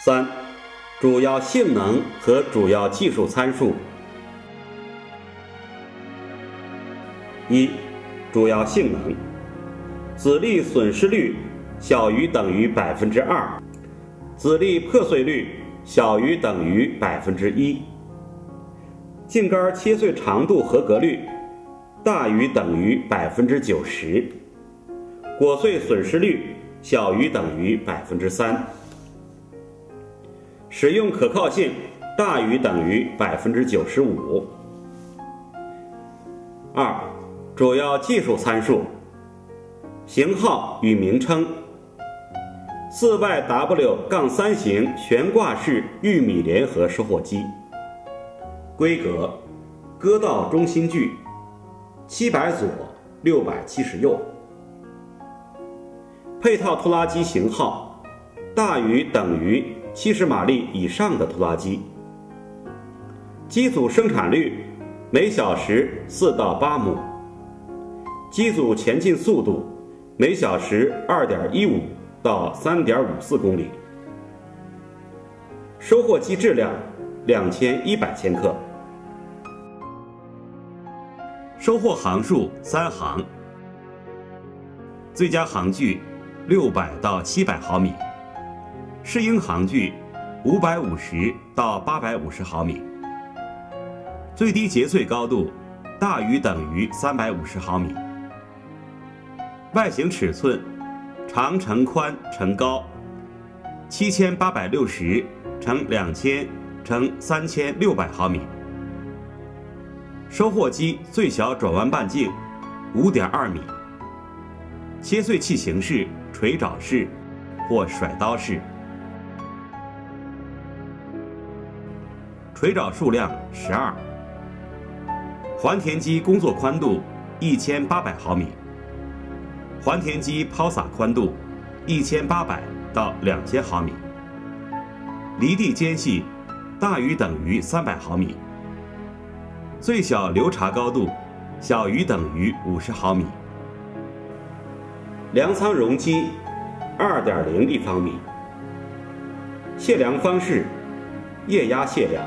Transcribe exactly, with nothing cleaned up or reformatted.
三、主要性能和主要技术参数。一、主要性能：子粒损失率小于等于百分之二，子粒破碎率小于等于百分之一，茎杆切碎长度合格率大于等于百分之九十，果穗损失率小于等于百分之三，使用可靠性大于等于百分之九十五。二、主要技术参数：型号与名称。四 Y W 三 型悬挂式玉米联合收获机，规格：割稻中心距七百左六百七十右，配套拖拉机型号大于等于七十马力以上的拖拉机，机组生产率每小时四到八亩，机组前进速度每小时 二点一五 到 三点五四 公里，收获机质量两千一百千克，收获行数三行，最佳行距六百到七百毫米，适应行距五百五十到八百五十毫米，最低结穗高度大于等于三百五十毫米，外形尺寸长乘宽乘高七千八百六十乘两千乘三千六百毫米，收获机最小转弯半径 五点二 米，切穗器形式锤爪式或甩刀式，锤爪数量十二，还田机工作宽度一千八百毫米，还田机抛洒宽度一千八百到两千毫米，犁地间隙大于等于三百毫米，最小流茬高度小于等于五十毫米，粮仓容积 二点零 立方米，卸粮方式：液压卸粮。